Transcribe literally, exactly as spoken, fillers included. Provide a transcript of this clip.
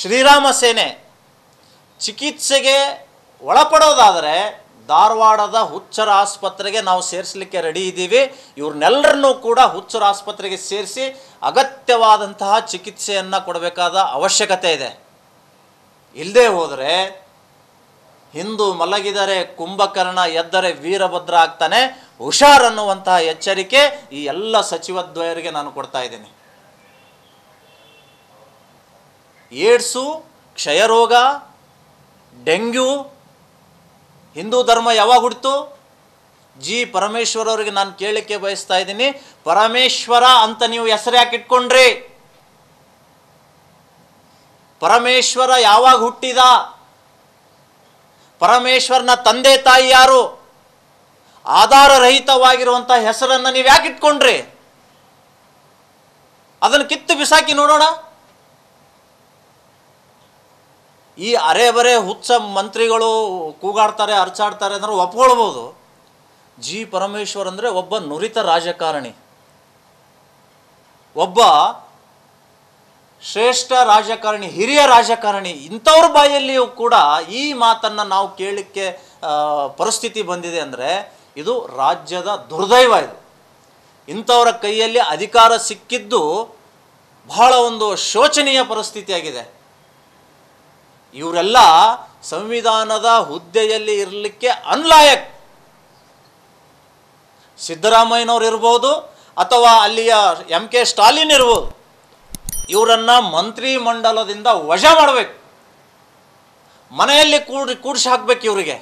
ಶ್ರೀರಾಮ ಸೇನೆ ಚಿಕಿತ್ಸೆಗೆ ಒಳಪಡೋದಾದರೆ ಧಾರವಾಡದ ಹುಚ್ಚರ ಆಸ್ಪತ್ರೆಗೆ ನಾವು ಸೇರಿಸಲಿಕ್ಕೆ ರೆಡಿ ಇದ್ದೀವಿ। ಇವರನ್ನೆಲ್ಲರನ್ನೂ ಕೂಡ ಹುಚ್ಚರ ಆಸ್ಪತ್ರೆಗೆ ಸೇರಿಸಿ ಅಗತ್ಯವಾದಂತಹ ಚಿಕಿತ್ಸೆಯನ್ನು ಕೊಡಬೇಕಾದ ಅವಶ್ಯಕತೆ ಇದೆ। ಇಲ್ಲದೆ ಹೋದರೆ ಹಿಂದೂ ಮಲಗಿದರೆ ಕುಂಭಕರ್ಣ, ಎದ್ದರೆ ವೀರಭದ್ರ ಆಗ್ತಾನೆ, ಹುಷಾರ್ ಅನ್ನುವಂತಹ ಎಚ್ಚರಿಕೆ ಈ ಎಲ್ಲ ಸಚಿವದ್ವಯರಿಗೆ ನಾನು ಕೊಡ್ತಾ ಇದ್ದೀನಿ। ಏಡ್ಸು, ಕ್ಷಯರೋಗ, ಡೆಂಗ್ಯೂ हिंदू धर्म यावा हुड़ितु जी परमेश्वर अवरिगे नानु केळलिक्के बयस्ता इद्दीनि। परमेश्वर अंत नीवु हेसरु याके इट्कोंड्रि? परमेश्वर यावाग हुट्टिद? परमेश्वरन तंदे तायि यारु? आधार रहितवागिरुवंत हेसरन्न नीवु याके इट्कोंड्रि? अदन्न कित्तु बिसाकि नोडोण। ಈ ಅರೆಬರೆ ಹುಚ್ಚ ಮಂತ್ರಿಗಳು ಕೂಗಾಡ್ತಾರೆ, ಅರ್ಚಾಡ್ತಾರೆ ಅಂದ್ರೆ ಒಪ್ಪಿಕೊಳ್ಳಬಹುದು। ಜಿ ಪರಮೇಶ್ವರ್ ಅಂದ್ರೆ ಒಬ್ಬ ನುರಿತ ರಾಜಕಾರಣಿ, ಒಬ್ಬ ಶ್ರೇಷ್ಠ ರಾಜಕಾರಣಿ, ಹಿರಿಯ ರಾಜಕಾರಣಿ। ಇಂಥವ್ರ ಬಾಯಲ್ಲಿಯೂ ಕೂಡ ಈ ಮಾತನ್ನು ನಾವು ಕೇಳಲಿಕ್ಕೆ ಪರಿಸ್ಥಿತಿ ಬಂದಿದೆ ಅಂದರೆ ಇದು ರಾಜ್ಯದ ದುರ್ದೈವ। ಇದು ಇಂಥವರ ಕೈಯಲ್ಲಿ ಅಧಿಕಾರ ಸಿಕ್ಕಿದ್ದು ಬಹಳ ಒಂದು ಶೋಚನೀಯ ಪರಿಸ್ಥಿತಿಯಾಗಿದೆ। ಇವರೆಲ್ಲ ಸಂವಿಧಾನದ ಹುದ್ದೆಯಲ್ಲಿ ಇರಲಿಕ್ಕೆ ಅನ್ಲಾಯಕ್। ಸಿದ್ದರಾಮಯ್ಯನವರು ಇರಬಹುದು ಅಥವಾ ಅಲ್ಲಿಯ ಎಂ ಕೆ ಸ್ಟಾಲಿನ್ ಇರಬಹುದು, ಇವರನ್ನು ಮಂತ್ರಿಮಂಡಲದಿಂದ ವಜಾ ಮಾಡಬೇಕು, ಮನೆಯಲ್ಲಿ ಕೂಡಿ ಕೂಡಿಸಿ ಹಾಕಬೇಕು ಇವರಿಗೆ।